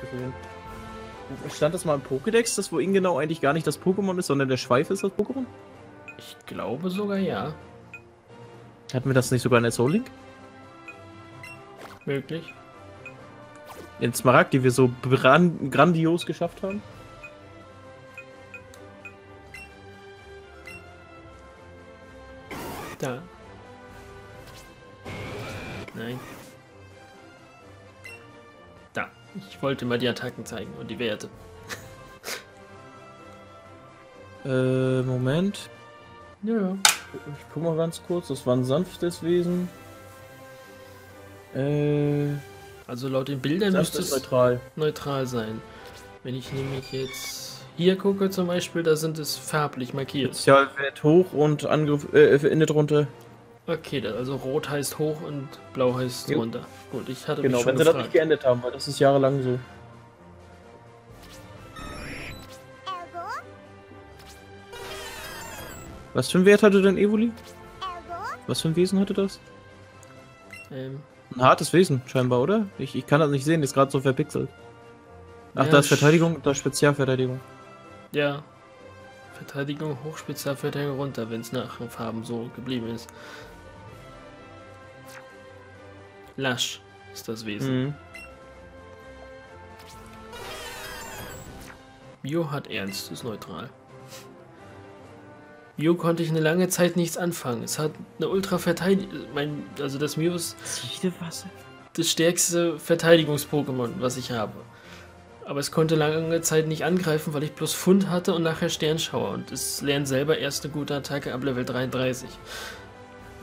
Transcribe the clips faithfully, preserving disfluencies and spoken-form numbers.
gesehen. Stand das mal im Pokédex, dass wo ihn genau eigentlich gar nicht das Pokémon ist, sondern der Schweif ist das Pokémon? Ich glaube sogar, ja. Hatten wir das nicht sogar in Azur-Link? Möglich. In Smaragd, die wir so grandios geschafft haben? Da. Nein. Da. Ich wollte mal die Attacken zeigen und die Werte. äh, Moment. Ja. Ich guck mal ganz kurz. Das war ein sanftes Wesen. Äh. Also laut den Bildern müsste es neutral. neutral sein. Wenn ich nämlich jetzt hier gucke zum Beispiel, da sind es farblich markiert. Spezialwert hoch und Angriff äh, endet runter. Okay, also rot heißt hoch und blau heißt jo. runter. Gut, ich hatte genau, mich schon Genau, wenn gefragt. sie das nicht geändert haben, weil das ist jahrelang so. Was für einen Wert hatte denn Evoli? Was für ein Wesen hatte das? Ähm. Ein hartes Wesen, scheinbar, oder? Ich, ich kann das nicht sehen, ist gerade so verpixelt. Ach, ja, da ist Verteidigung, da ist Spezialverteidigung. Ja. Verteidigung hoch, Spezialverteidigung runter, wenn es nach den Farben so geblieben ist. Lasch ist das Wesen. Mhm. Mio hat Ernst, ist neutral. Mio konnte ich eine lange Zeit nichts anfangen. Es hat eine Ultra-Verteidigung. Also das Mio ist das stärkste Verteidigungs-Pokémon, was ich habe. Aber es konnte lange Zeit nicht angreifen, weil ich bloß Fund hatte und nachher Sternschauer. Und es lernt selber erst eine gute Attacke ab Level dreiunddreißig.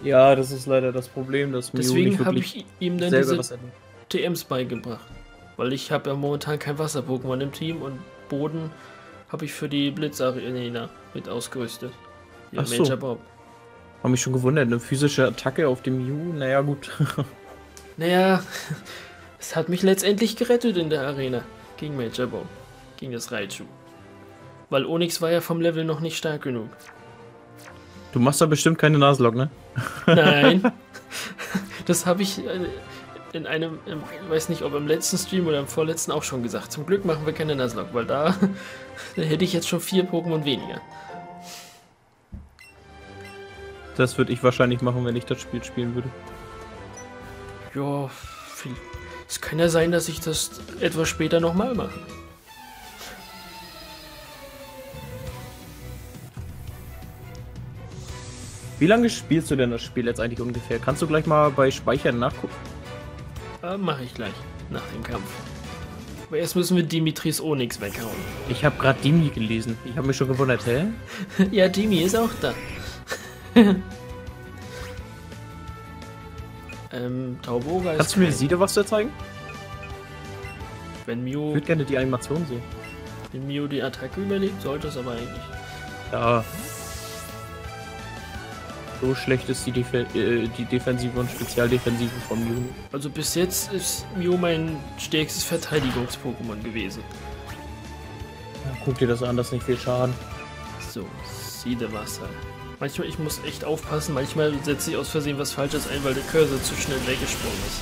Ja, das ist leider das Problem, dass Mio Deswegen habe ich ihm dann diese T Ms beigebracht. Weil ich habe ja momentan kein Wasser-Pokémon im Team und Boden habe ich für die Blitzarena mit ausgerüstet. Ach so. Hab mich schon gewundert, eine physische Attacke auf dem Mew, naja gut. Naja, es hat mich letztendlich gerettet in der Arena gegen Major Bob, gegen das Raichu. Weil Onix war ja vom Level noch nicht stark genug. Du machst da bestimmt keine Nuzlocke, ne? Nein, das habe ich in einem, ich weiß nicht ob im letzten Stream oder im vorletzten auch schon gesagt. Zum Glück machen wir keine Nuzlocke, weil da, da hätte ich jetzt schon vier Pokémon weniger. Das würde ich wahrscheinlich machen, wenn ich das Spiel spielen würde. Ja, es kann ja sein, dass ich das etwas später nochmal mache. Wie lange spielst du denn das Spiel jetzt eigentlich ungefähr? Kannst du gleich mal bei Speichern nachgucken? Äh, mache ich gleich, nach dem Kampf. Aber erst müssen wir Dimitris Onix weghauen. Ich habe gerade Dimi gelesen. Ich habe mich schon gewundert, hä? Ja, Dimi ist auch da. ähm, Taboga ist. Kannst du mir Sido was da zeigen? Wenn Mio. Ich würde gerne die Animation sehen. Wenn Mio die Attacke überlebt, sollte es aber eigentlich. Ja. So schlecht ist die, Def äh, die Defensive und Spezialdefensive von Mio. Also bis jetzt ist Mio mein stärkstes Verteidigungs-Pokémon gewesen. Ja, guck dir das an, das ist nicht viel Schaden. So, Sido Wasser. Manchmal, ich muss echt aufpassen, manchmal setze ich aus Versehen was Falsches ein, weil der Cursor zu schnell weggesprungen ist.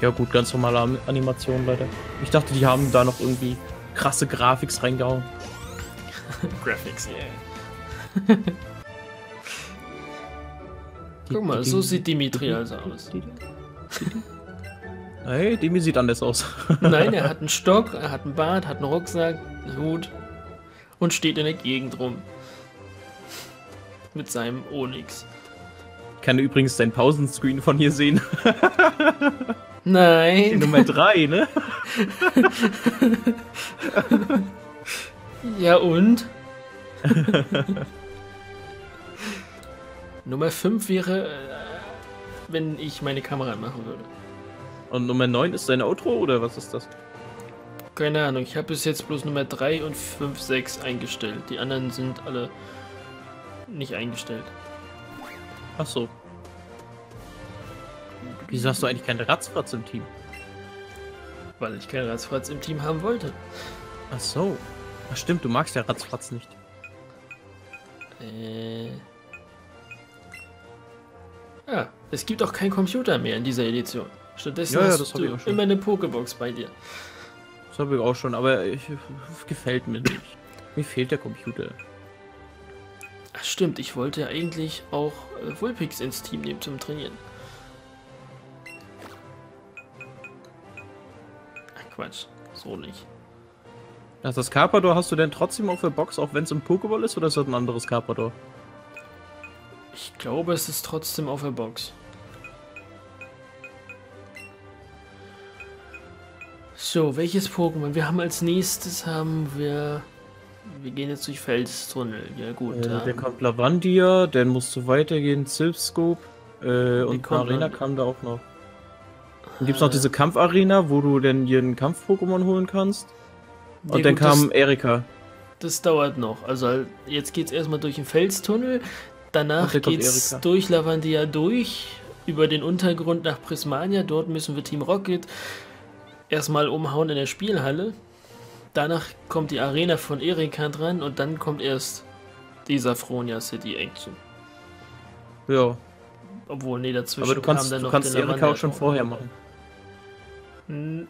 Ja gut, ganz normale Animation, leider. Ich dachte, die haben da noch irgendwie krasse Graphics reingehauen. Graphics, yeah. Guck mal, so sieht Dimitri also aus. Hey, Dimi sieht anders aus. Nein, er hat einen Stock, er hat einen Bart, hat einen Rucksack, einen Hut und steht in der Gegend rum. Mit seinem Onix. Ich kann übrigens deinen Pausenscreen von hier sehen. Nein. Die Nummer drei, ne? Ja und? Nummer fünf wäre, wenn ich meine Kamera machen würde. Und Nummer neun ist dein Outro oder was ist das? Keine Ahnung, ich habe bis jetzt bloß Nummer drei und fünf, sechs eingestellt. Die anderen sind alle nicht eingestellt. Ach so. Wieso hast du eigentlich keinen Ratzfratz im Team? Weil ich keinen Ratzfratz im Team haben wollte. Ach so. Ach stimmt, du magst ja Ratzfratz nicht. Äh. Ja, es gibt auch keinen Computer mehr in dieser Edition. Stattdessen ja, ja, hast du immer eine Pokebox bei dir. Das habe ich auch schon, aber ich, es gefällt mir nicht. Mir fehlt der Computer. Ach stimmt, ich wollte ja eigentlich auch äh, Vulpix ins Team nehmen zum Trainieren. Ach Quatsch, so nicht. Ach, das Carpador hast du denn trotzdem auf der Box, auch wenn es im Pokéball ist, oder ist das ein anderes Carpador? Ich glaube, es ist trotzdem auf der Box. So, welches Pokémon? Wir haben als nächstes haben wir... Wir gehen jetzt durch Felstunnel. Ja gut. Äh, ähm, der kommt Lavandia, dann musst du weitergehen, Silpscope äh, und Arena kam da auch noch. Dann gibt es noch diese Kampfarena, wo du denn hier einen Kampf-Pokémon holen kannst. Und ja, dann gut, kam das, Erika. Das dauert noch. Also jetzt geht's erstmal durch den Felstunnel. Danach geht's Erika. durch Lavandia durch, über den Untergrund nach Prismania. Dort müssen wir Team Rocket erstmal umhauen in der Spielhalle. Danach kommt die Arena von Erika dran und dann kommt erst die Saffronia City Action. Ja. Obwohl, nee, dazwischen. Aber du kannst, dann du noch kannst Erika Lavandia auch schon vorher machen.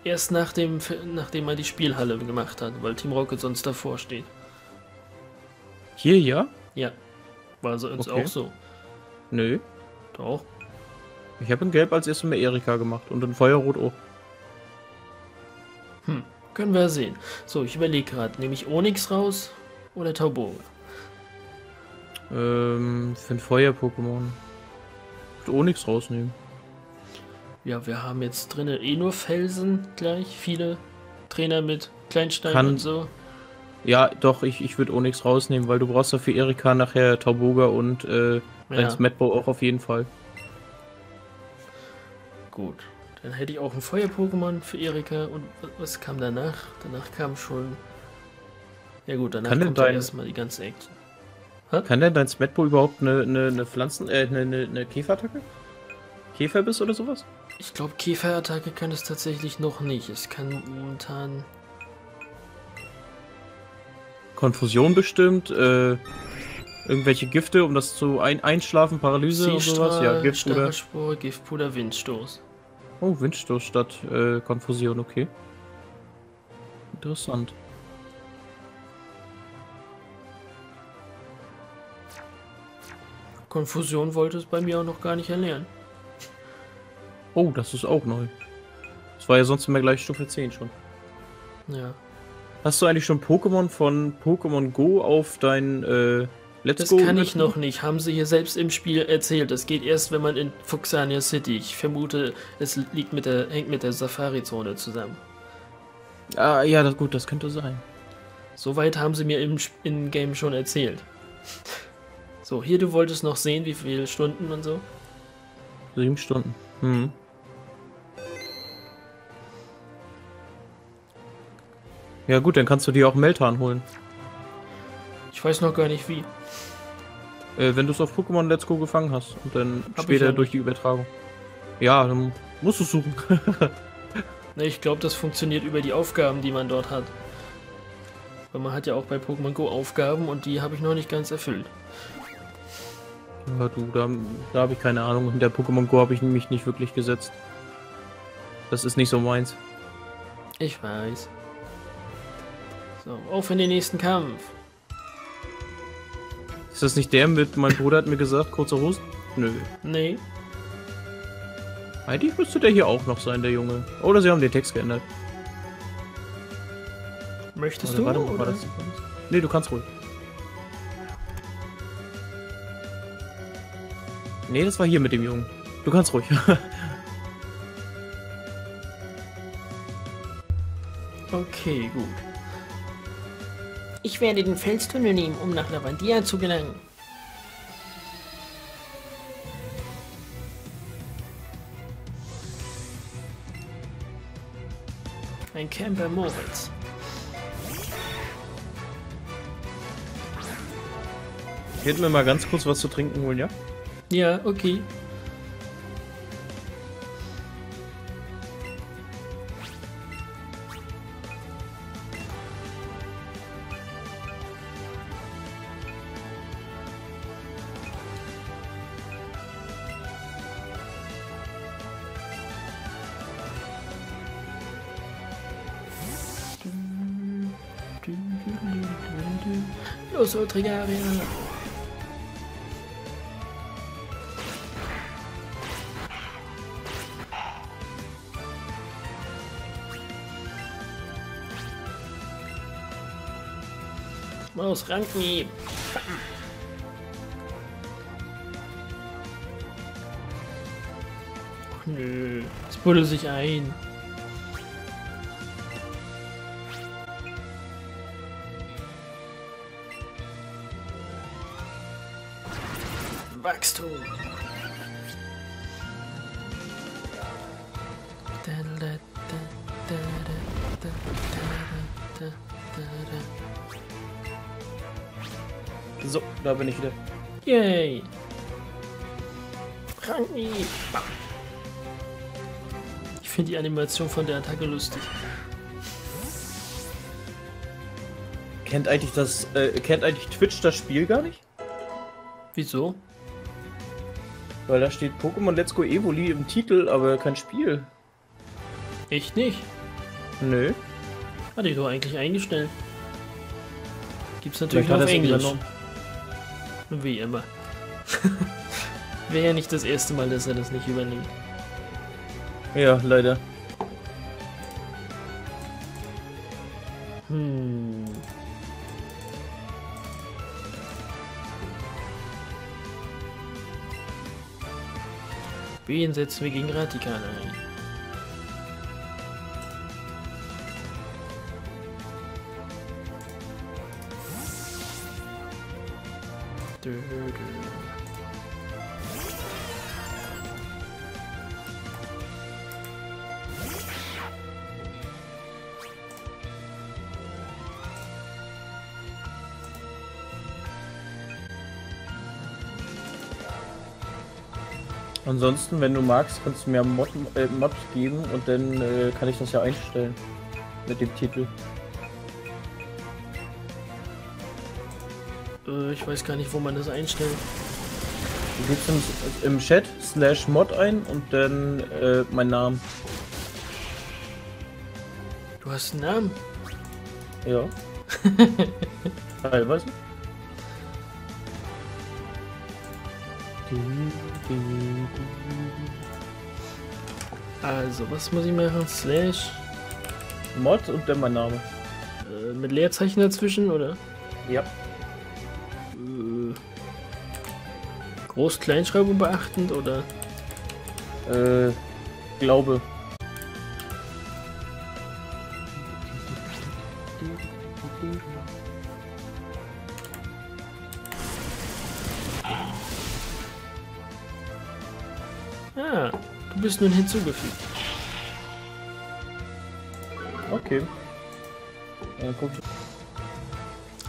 Erst nachdem, nachdem er die Spielhalle gemacht hat, weil Team Rocket sonst davor steht. Hier, ja? Ja. War so uns okay. auch so. Nö. Doch. Ich habe in Gelb als erstes mal Erika gemacht und in Feuerrot auch. Hm, können wir sehen. So, ich überlege gerade, nehme ich Onix raus oder Taboga? Ähm, für ein Feuer-Pokémon. Onix rausnehmen. Ja, wir haben jetzt drinnen eh nur Felsen gleich, viele Trainer mit Kleinstein Kann, und so. Ja, doch, ich, ich würde Onix rausnehmen, weil du brauchst ja für Erika nachher Tauboga und äh, ja. Metbo auch auf jeden Fall. Gut, dann hätte ich auch ein Feuer-Pokémon für Erika und was kam danach? Danach kam schon... Ja gut, danach Kann kommt dein... erstmal die ganze Action. Ha? Kann denn dein Smetbo überhaupt eine, eine, eine Pflanzen... äh, eine, eine, eine Käferattacke? Käferbiss oder sowas? Ich glaube, Käferattacke kann es tatsächlich noch nicht. Es kann momentan... Konfusion bestimmt, äh, irgendwelche Gifte, um das zu ein einschlafen, Paralyse oder sowas. Ja, Giftpuder. Stahlspore, Giftpuder, Windstoß. Oh, Windstoß statt äh, Konfusion, okay. Interessant. Konfusion wollte es bei mir auch noch gar nicht erlernen. Oh, das ist auch neu. Das war ja sonst immer gleich Stufe zehn schon. Ja. Hast du eigentlich schon Pokémon von Pokémon Go auf dein äh, Let's das Go? Das kann ich noch nicht. Haben sie hier selbst im Spiel erzählt. Das geht erst, wenn man in Fuxania City. Ich vermute, es liegt mit der, hängt mit der Safari-Zone zusammen. Ah, ja, das, gut, das könnte sein. Soweit haben sie mir im, im Game schon erzählt. So, hier, du wolltest noch sehen, wie viele Stunden und so? Sieben Stunden. Hm. Ja gut, dann kannst du dir auch Meltan holen. Ich weiß noch gar nicht wie. Äh, wenn du es auf Pokémon Let's Go gefangen hast und dann Hab später ja durch die Übertragung. Ja, dann musst du es suchen. Ne, ich glaube, das funktioniert über die Aufgaben, die man dort hat. Weil man hat ja auch bei Pokémon Go Aufgaben und die habe ich noch nicht ganz erfüllt. Ja, du, da, da habe ich keine Ahnung. Mit der Pokémon Go habe ich mich nicht wirklich gesetzt. Das ist nicht so meins. Ich weiß. So, auf in den nächsten Kampf. Ist das nicht der mit, mein Bruder hat mir gesagt, kurze Hosen? Nö. Nee. Eigentlich müsste der hier auch noch sein, der Junge. Oder sie haben den Text geändert. Möchtest also, du? Warte, oder? War das? Nee, du kannst ruhig. Nee, das war hier mit dem Jungen. Du kannst ruhig. Okay, gut. Ich werde den Felstunnel nehmen, um nach Lavandia zu gelangen. Ein Camper Moritz. Ich hätte mir mal ganz kurz was zu trinken holen, ja? Ja, okay. Los, Ultrigaria! Los, Ranken! Nö, es buddelt sich ein. Wachstum. So, da bin ich wieder. Yay! Ranken! Ich finde die Animation von der Attacke lustig. Kennt eigentlich das, äh, kennt eigentlich Twitch das Spiel gar nicht? Wieso? Weil da steht Pokémon Let's Go Evoli im Titel, aber kein Spiel. Echt nicht? Nö. Hatte ich doch eigentlich eingestellt. Gibt's natürlich noch auf Englisch. Wie immer. Wäre ja nicht das erste Mal, dass er das nicht übernimmt. Ja, leider. Hm. Wen setzen wir gegen Ratikan ein? Dö, dö. Ansonsten, wenn du magst, kannst du mir Mod, äh, Mods geben und dann äh, kann ich das ja einstellen mit dem Titel. Äh, ich weiß gar nicht, wo man das einstellt. Du gibst im, im Chat slash Mod ein und dann äh, mein Name. Du hast einen Namen? Ja. Teilweise. Also, was muss ich machen? Slash Mod und dann mein Name. Äh, mit Leerzeichen dazwischen, oder? Ja. Äh, Groß-Kleinschreibung beachtend, oder? Äh, glaube. Nun hinzugefügt. Okay. Dann guck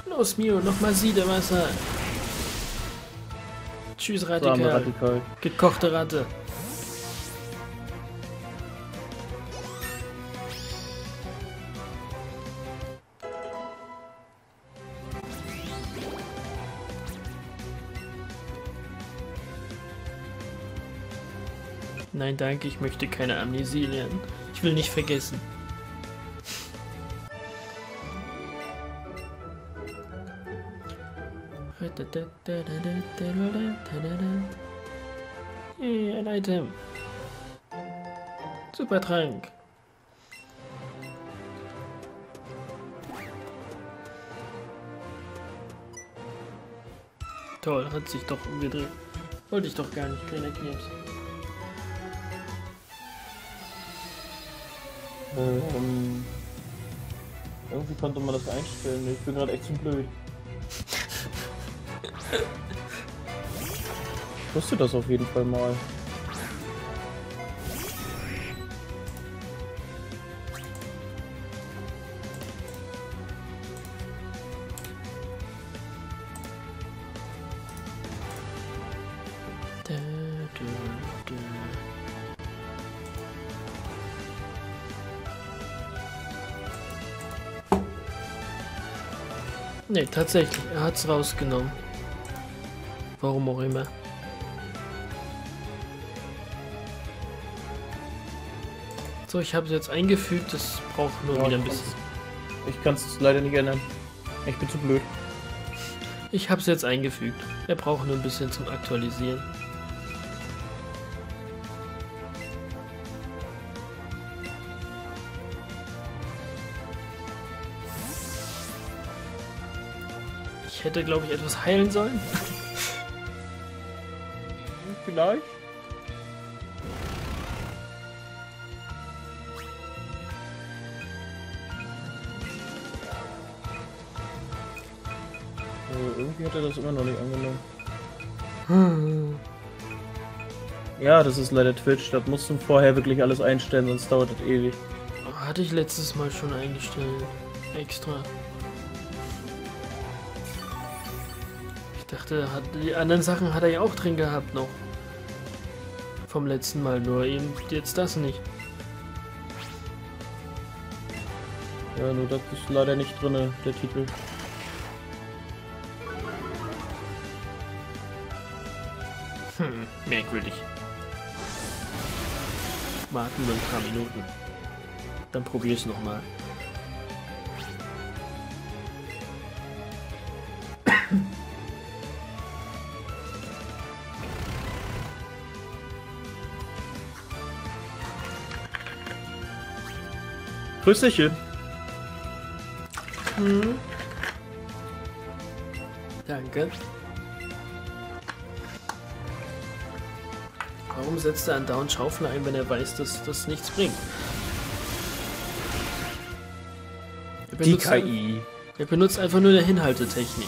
ich. Los, Mio, nochmal Siedewasser. Tschüss, Radikal. Radikal. Gekochte Ratte. Nein, danke, ich möchte keine Amnesie lernen. Ich will nicht vergessen. Hey, ein Item. Super Trank. Toll, hat sich doch umgedreht. Wollte ich doch gar nicht, kleiner Knips. Ähm, irgendwie konnte man das einstellen. Ich bin gerade echt zu blöd. Ich wusste das auf jeden Fall mal. Nee, tatsächlich, er hat's rausgenommen. Warum auch immer. So, ich habe es jetzt eingefügt, das braucht nur ja, wieder ein bisschen. Ich kann es leider nicht ändern. Ich bin zu blöd. Ich habe es jetzt eingefügt. Er braucht nur ein bisschen zum Aktualisieren. Ich hätte, glaube ich, etwas heilen sollen. Vielleicht. Irgendwie hat er das immer noch nicht angenommen. Ja, das ist leider Twitch. Das musst du vorher wirklich alles einstellen, sonst dauert das ewig. Hatte ich letztes Mal schon eingestellt. Extra. Ich dachte, die anderen Sachen hat er ja auch drin gehabt noch. Vom letzten Mal, nur eben jetzt das nicht. Ja, nur das ist leider nicht drin, der Titel. Hm, merkwürdig. Warten wir ein paar Minuten. Dann probier's nochmal. Grüßchen. Hm. Danke. Warum setzt er andauernd Schaufeln ein, wenn er weiß, dass das nichts bringt? Er die K I. Er benutzt einfach nur der Hinhaltetechnik.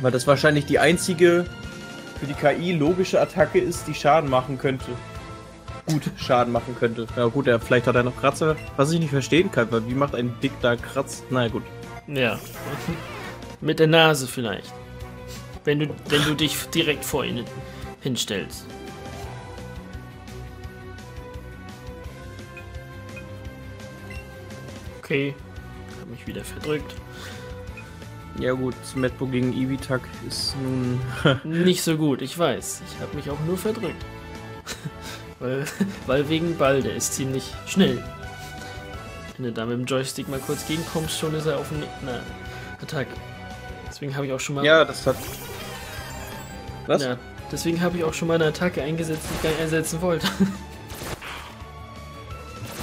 Weil das wahrscheinlich die einzige für die K I logische Attacke ist, die Schaden machen könnte. Gut Schaden machen könnte. Na gut, er, vielleicht hat er noch Kratzer, was ich nicht verstehen kann, weil wie macht ein Dick da Kratz? Na gut. Ja. Mit der Nase vielleicht. Wenn du, wenn du dich direkt vor ihnen hinstellst. Okay, ich habe mich wieder verdrückt. Ja gut, Smetbo gegen Ibitak ist nun... nicht so gut, ich weiß. Ich habe mich auch nur verdrückt. weil, weil wegen Ball, der ist ziemlich schnell. Wenn du da mit dem Joystick mal kurz gegenkommst, schon ist er auf dem... Na, Attack. Deswegen habe ich auch schon mal... Ja, das hat... Was? Ja, deswegen habe ich auch schon mal eine Attacke eingesetzt, die ich gar nicht einsetzen wollte.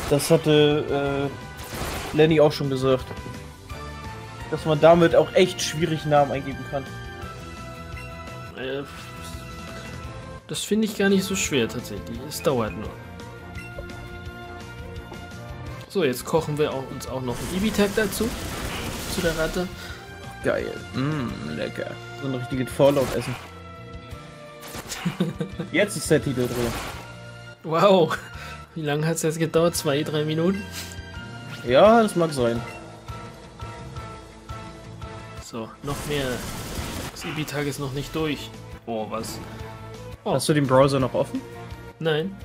Das hatte äh, Lenny auch schon gesagt. Dass man damit auch echt schwierig Namen eingeben kann. Äh, das finde ich gar nicht so schwer tatsächlich. Es dauert nur. So, jetzt kochen wir auch, uns auch noch einen Ibitak dazu. Zu der Ratte. Geil. Mmm, lecker. So ein richtiges Vorlauf-Essen. Jetzt ist der Titel drin. Wow. Wie lange hat es jetzt gedauert? Zwei, drei Minuten? Ja, das mag sein. So, noch mehr. Das Ibitak ist noch nicht durch. Oh, was? Oh. Hast du den Browser noch offen? Nein.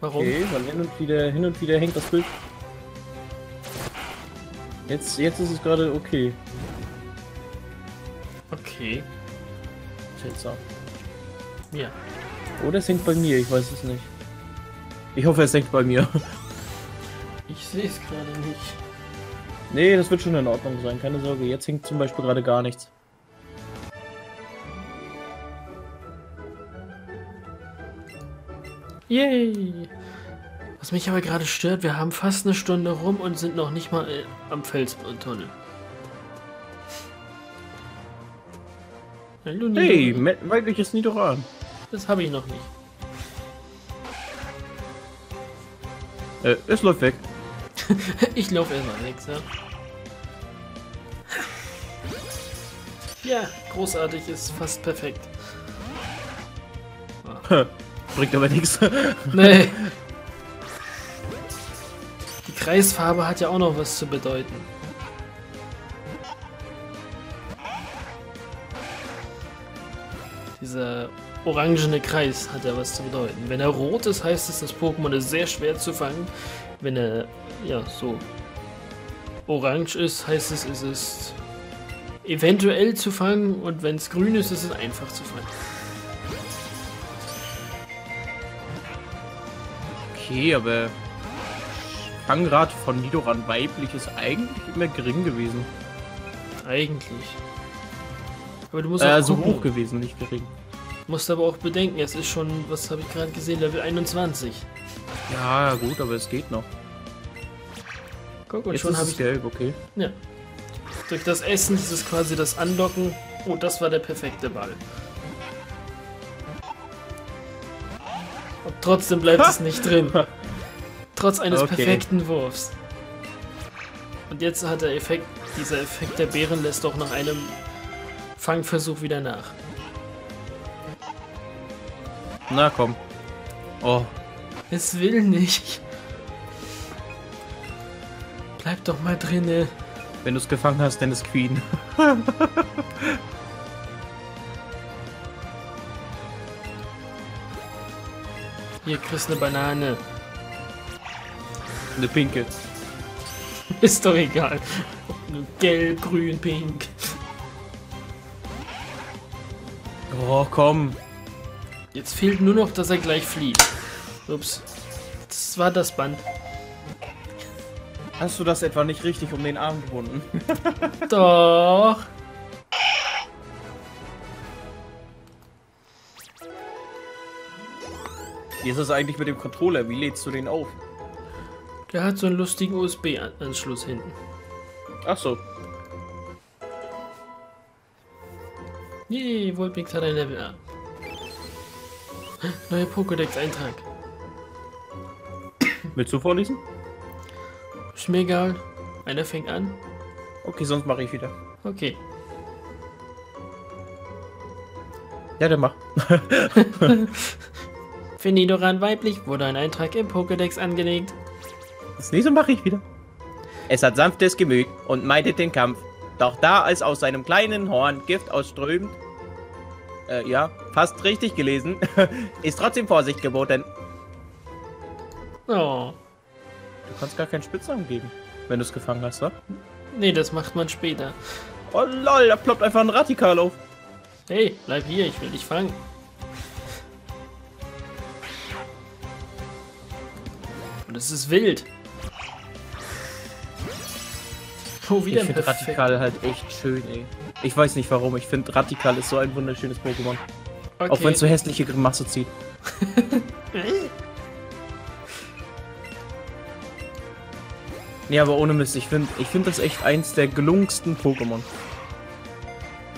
Warum? Okay, weil hin und wieder, hin und wieder hängt das Bild. Jetzt, jetzt ist es gerade okay. Okay. Schätze. Ja. Oder es hängt bei mir, ich weiß es nicht. Ich hoffe, es hängt bei mir. Ich sehe es gerade nicht. Nee, das wird schon in Ordnung sein, keine Sorge. Jetzt hängt zum Beispiel gerade gar nichts. Yay! Was mich aber gerade stört, wir haben fast eine Stunde rum und sind noch nicht mal am Felstunnel. Hallo, hey, weibliches Nidoran. Das habe ich noch nicht. Äh, es läuft weg. Ich laufe erstmal weg, ja. Ja, großartig, ist fast perfekt. Oh. Bringt aber nichts. Nee. Die Kreisfarbe hat ja auch noch was zu bedeuten. Dieser orangene Kreis hat ja was zu bedeuten. Wenn er rot ist, heißt es, das Pokémon ist sehr schwer zu fangen. Wenn er, ja, so orange ist, heißt es, es ist eventuell zu fangen. Und wenn es grün ist, ist es einfach zu fangen. Okay, aber Fangrate von Nidoran weiblich ist eigentlich immer gering gewesen. Eigentlich. Aber du musst äh, auch so hoch gewesen, nicht gering. Du musst aber auch bedenken, es ist schon, was habe ich gerade gesehen, Level einundzwanzig. Ja, gut, aber es geht noch. Guck, und jetzt schon habe ich gelb, okay. Ja. Durch das Essen ist es quasi das Andocken. Oh, das war der perfekte Ball. Und trotzdem bleibt es nicht drin. Trotz eines okay. perfekten Wurfs. Und jetzt hat der Effekt, dieser Effekt der Beeren lässt doch nach einem Fangversuch wieder nach. Na komm. Oh. Es will nicht. Bleib doch mal drinne. Wenn du es gefangen hast, dann ist Queen. Hier kriegst du eine Banane. Eine pinke. Ist doch egal. Gelb, grün, pink. Oh, komm. Jetzt fehlt nur noch, dass er gleich flieht. Ups. Das war das Band. Hast du das etwa nicht richtig um den Arm gebunden? Doch. Wie ist das eigentlich mit dem Controller? Wie lädst du den auf? Der hat so einen lustigen U S B-Anschluss hinten. Ach so. Yay, Vulpix hat ein Level ab. Neuer Pokédex-Eintrag. Willst du vorlesen? Ist mir egal. Einer fängt an. Okay, sonst mache ich wieder. Okay. Ja, dann mach. Für Nidoran weiblich wurde ein Eintrag im Pokédex angelegt. Das nächste mache ich wieder. Es hat sanftes Gemüt und meidet den Kampf. Doch da es aus seinem kleinen Horn Gift ausströmt, äh, ja, fast richtig gelesen, ist trotzdem Vorsicht geboten. Oh. Du kannst gar keinen Spitznamen geben, wenn du es gefangen hast, wa? Nee, das macht man später. Oh lol, da ploppt einfach ein Radikal auf. Hey, bleib hier, ich will dich fangen. Und es ist wild. Oh, wieder ich finde Radikal halt echt schön, ey. Ich weiß nicht warum, ich finde Radikal ist so ein wunderschönes Pokémon. Okay. Auch wenn es so hässliche Grimasse zieht. Nee, aber ohne Mist, ich finde ich find das echt eins der gelungensten Pokémon.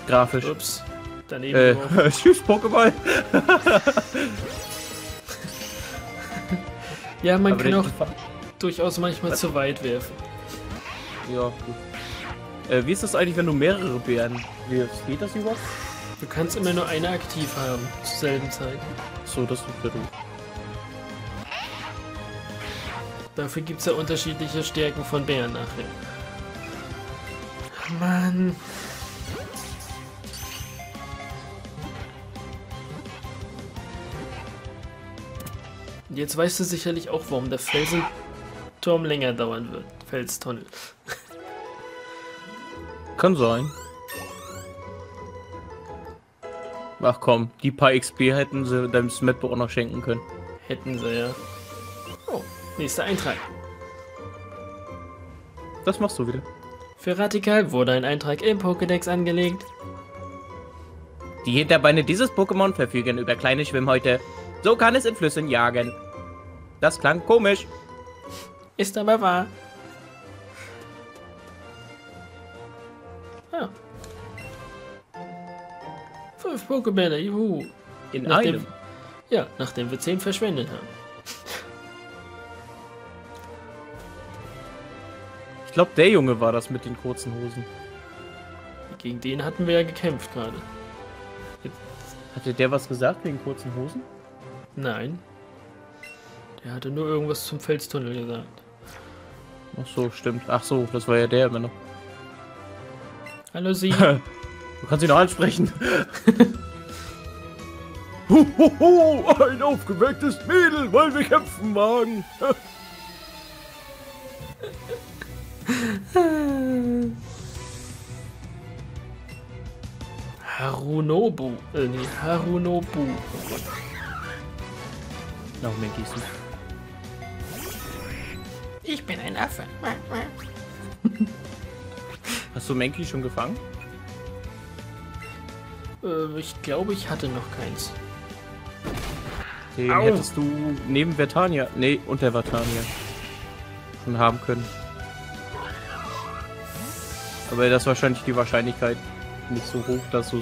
Grafisch. Ups, daneben. Äh, tschüss, Pokéball. Ja, man aber kann auch durchaus manchmal was? Zu weit werfen. Ja, gut. Äh, wie ist das eigentlich, wenn du mehrere Bären wirfst? Geht das überhaupt? Du kannst immer nur eine aktiv haben, zur selben Zeit. So, das tut mir gut. Dafür gibt es ja unterschiedliche Stärken von Bären nachher. Mann. Jetzt weißt du sicherlich auch, warum der Felsenturm länger dauern wird. Felstunnel. Kann sein. Ach komm, die paar X P hätten sie deinem Smetbo auch noch schenken können. Hätten sie, ja. Nächster Eintrag. Das machst du wieder. Für Radikal wurde ein Eintrag im Pokédex angelegt. Die Hinterbeine dieses Pokémon verfügen über kleine Schwimmhäute. So kann es in Flüssen jagen. Das klang komisch. Ist aber wahr. Ja. Fünf Pokébälle, juhu. In nachdem, einem? Ja, nachdem wir zehn verschwendet haben. Ich glaube, der Junge war das mit den kurzen Hosen. Gegen den hatten wir ja gekämpft gerade. Hatte der was gesagt wegen kurzen Hosen? Nein. Der hatte nur irgendwas zum Felstunnel gesagt. Ach so, stimmt. Ach so, das war ja der immer noch. Hallo Sie. Du kannst ihn noch ansprechen. Ho, ho, ho, ein aufgewecktes Mädel, weil wir kämpfen wagen. Harunobu. Äh, nee, Harunobu. Noch mehr Gießen. Ich bin ein Affe. Hast du Mankey schon gefangen? Äh, ich glaube, ich hatte noch keins. Den Au. hättest du neben Vertania, nee, unter Vertania schon haben können. Aber das ist wahrscheinlich die Wahrscheinlichkeit nicht so hoch, dass, äh,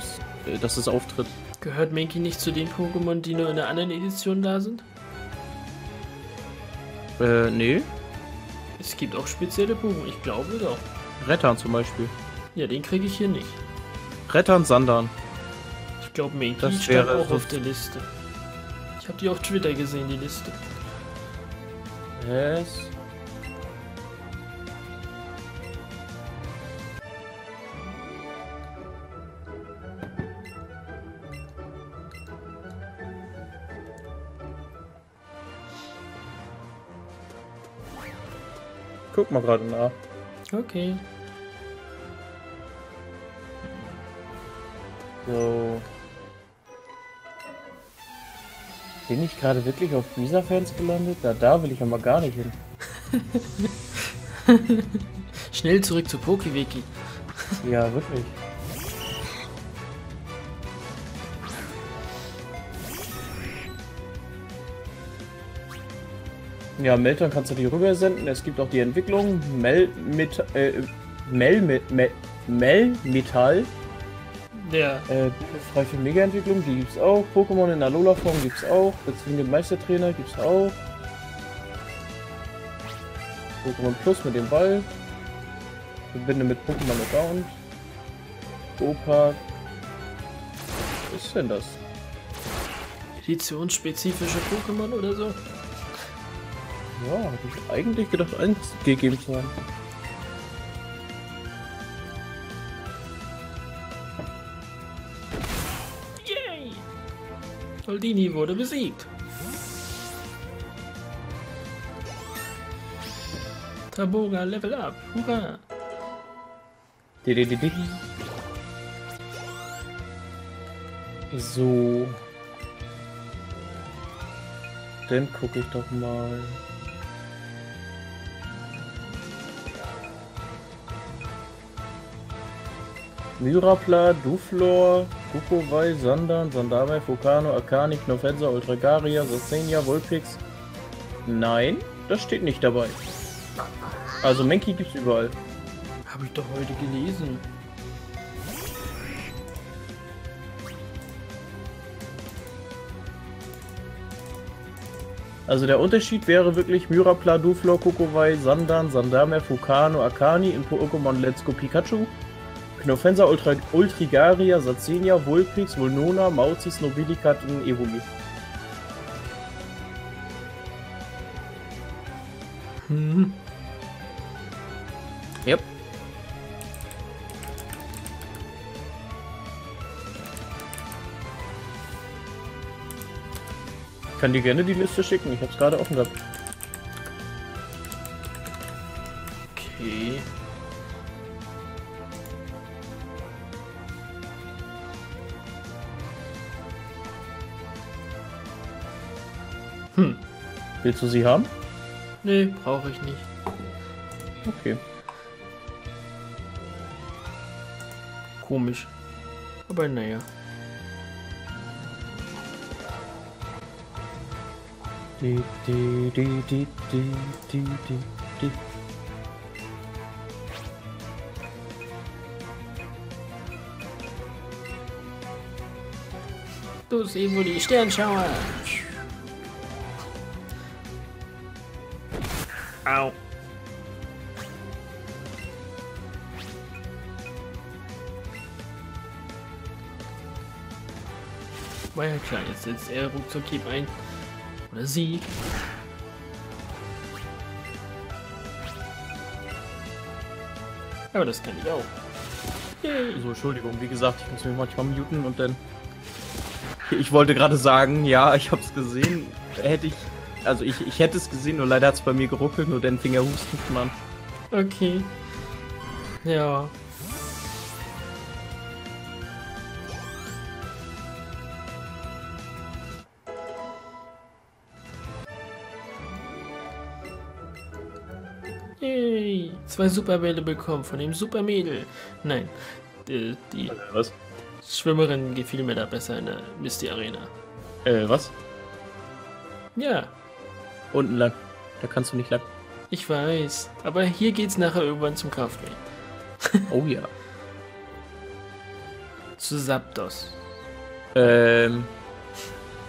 dass es auftritt. Gehört Mankey nicht zu den Pokémon, die nur in der anderen Edition da sind? Äh, nee. Es gibt auch spezielle Pokémon, ich glaube doch. Rettern zum Beispiel. Ja, den kriege ich hier nicht. Rettern, Sandan. Ich glaube, Mankey steht auch auf der Liste. Ich habe die auf Twitter gesehen, die Liste. Yes. Guck mal gerade nach. Okay. So. Bin ich gerade wirklich auf Visa-Fans gelandet? Na, da will ich ja mal gar nicht hin. Schnell zurück zu Poké-Wiki. Ja, wirklich. Ja, Meltan kannst du die rüber senden. Es gibt auch die Entwicklung Melmetall. Äh, Mel, Mel, Melmetall. Ja. Äh, frei für Mega-Entwicklung, die gibt's auch. Pokémon in Alola-Form gibt's auch. Deswegen den Meistertrainer gibt's auch. Pokémon Plus mit dem Ball. Verbinde mit Pokémon Account. Opa. Was ist denn das? Editionsspezifische Pokémon oder so? Ja, hab ich eigentlich gedacht, eins gegeben zu haben. Yay! Aldini wurde besiegt. Taboga Level Up. Hurra! So. Dann gucke ich doch mal. Myrapla, Duflor, Kukowai, Sandan, Sandame, Fukano, Akani, Knofenser, Ultrigaria, Sarzenia, Vulpix. Nein, das steht nicht dabei. Also Mankey gibt's überall. Habe ich doch heute gelesen. Also der Unterschied wäre wirklich Myrapla, Duflor, Kukowai, Sandan, Sandame, Fukano, Akani im Pokémon Let's Go Pikachu. Knofenser, Ultra, Ultrigaria, Sarzenia, Vulpix, Volnona, Mauzis, Nobilikat und Evoli. Hm. Yep. Ich kann dir gerne die Liste schicken, ich hab's gerade offen gehabt. Okay. Hm. Willst du sie haben? Nee, brauche ich nicht. Okay. Komisch. Aber naja. Die, die, die, die, die, die, die, die. Du siehst wohl die Sternschauer. Au. War ja klar, jetzt setzt er ruckzuck Hieb ein. Oder sie. Aber das kann ich auch. Yay. So, Entschuldigung, wie gesagt, ich muss mich manchmal muten und dann... Ich wollte gerade sagen, ja, ich hab's gesehen, hätte ich... Also ich, ich hätte es gesehen, nur leider hat es bei mir geruckelt, nur den Finger husten man. Okay. Ja. Yay. Zwei Superbälle bekommen von dem Supermädel. Nein, die, die was? Schwimmerin gefiel mir da besser in der Misty Arena. Äh, was? Ja. Unten lang. Da kannst du nicht lang. Ich weiß. Aber hier geht's nachher irgendwann zum Kraftwerk. Oh ja. Zu Zapdos. Ähm.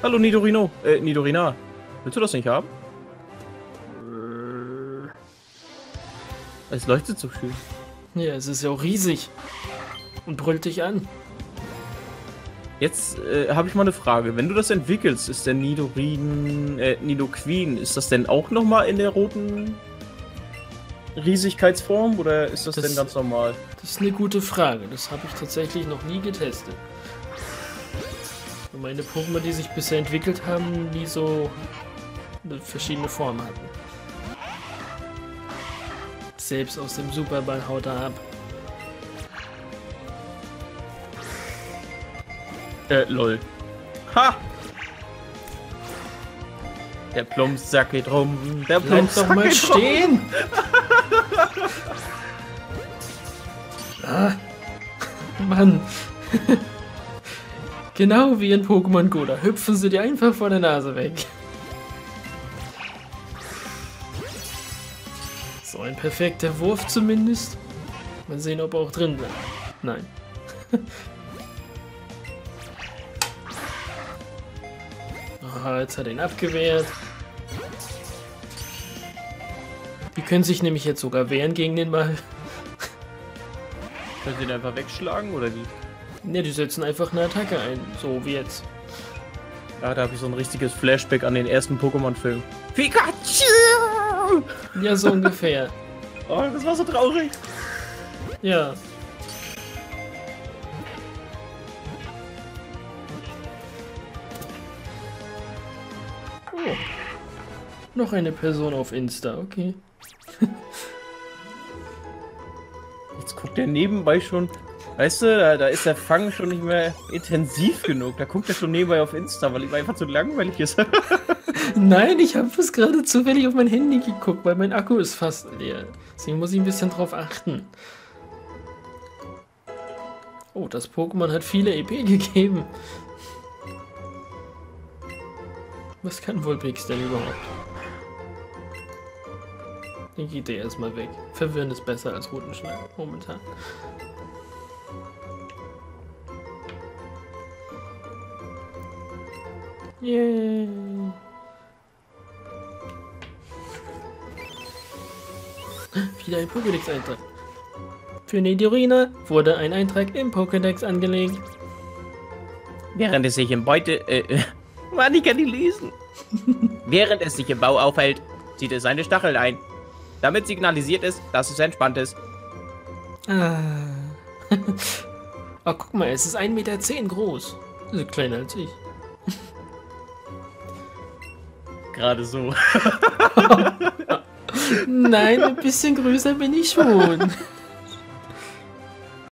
Hallo Nidorino. Äh, Nidorina. Willst du das nicht haben? Es leuchtet so schön. Ja, es ist ja auch riesig. Und brüllt dich an. Jetzt äh, habe ich mal eine Frage. Wenn du das entwickelst, ist der Nidorin, äh, Nidoqueen, ist das denn auch nochmal in der roten Riesigkeitsform oder ist das, das denn ganz normal? Das ist eine gute Frage. Das habe ich tatsächlich noch nie getestet. Und meine Pokémon, die sich bisher entwickelt haben, die so verschiedene Formen hatten. Selbst aus dem Superball haut er ab. Äh, lol. Ha! Der Plumpsack geht rum. Der Plumpsack doch mal stehen! ah. Mann. Genau wie in Pokémon Go, da hüpfen sie dir einfach vor der Nase weg. So ein perfekter Wurf zumindest. Mal sehen, ob er auch drin bleibt. Nein. Oh, jetzt hat er ihn abgewehrt. Die können sich nämlich jetzt sogar wehren gegen den Ball. Können sie ihn einfach wegschlagen oder wie? Ne, die setzen einfach eine Attacke ein. So wie jetzt. Ah, da habe ich so ein richtiges Flashback an den ersten Pokémon-Film. Pikachu! Ja, so ungefähr. Oh, das war so traurig. Ja. Noch eine Person auf Insta, okay. Jetzt guckt er nebenbei schon, weißt du, da, da ist der Fang schon nicht mehr intensiv genug. Da guckt er schon nebenbei auf Insta, weil ihm einfach zu langweilig ist. Nein, ich habe es gerade zufällig auf mein Handy geguckt, weil mein Akku ist fast leer. Deswegen muss ich ein bisschen drauf achten. Oh, das Pokémon hat viele E P gegeben. Was kann Vulpix denn überhaupt? Dann geht er erstmal weg. Verwirren ist besser als Rutenschlag momentan. Yay! Wieder ein Pokédex-Eintrag. Für Nidorina wurde ein Eintrag im Pokédex angelegt. Während es sich im Beute... Äh, Mann, ich kann nicht lesen. Während es sich im Bau aufhält, zieht es seine Stacheln ein. Damit signalisiert ist, dass es entspannt ist. Ah. Oh, guck mal, es ist ein Meter zehn groß. Das ist kleiner als ich. Gerade so. Nein, ein bisschen größer bin ich schon.